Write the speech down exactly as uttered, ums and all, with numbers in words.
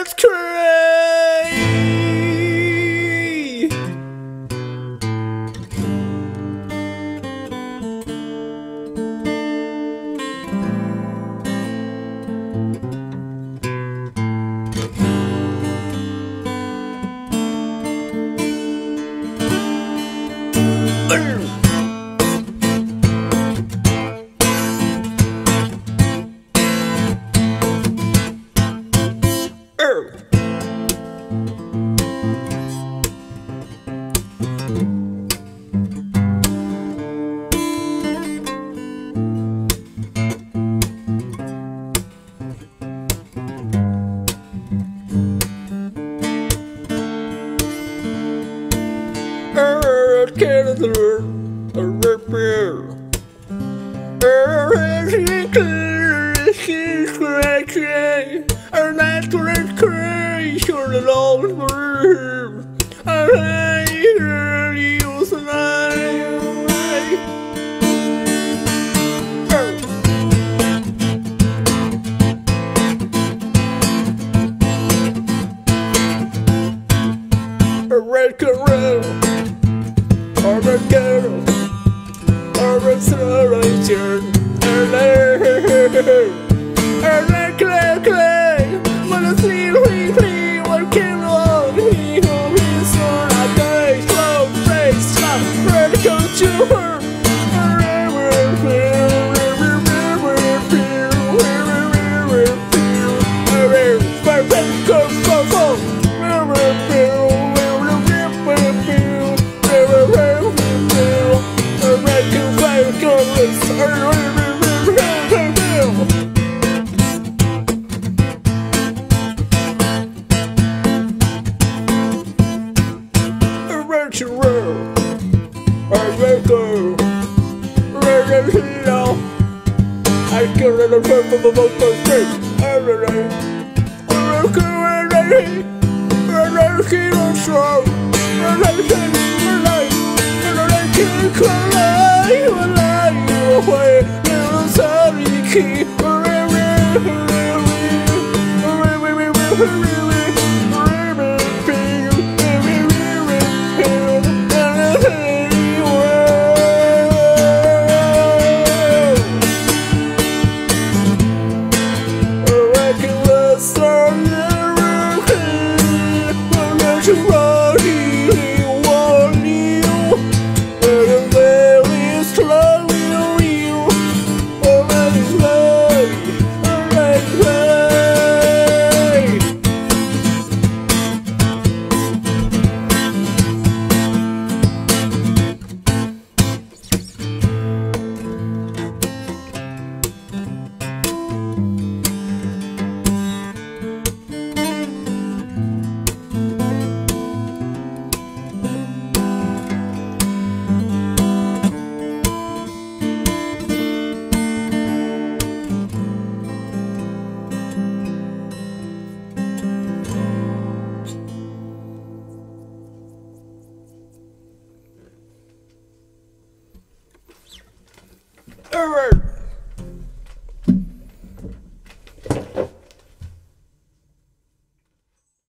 That's crazy. Hooray!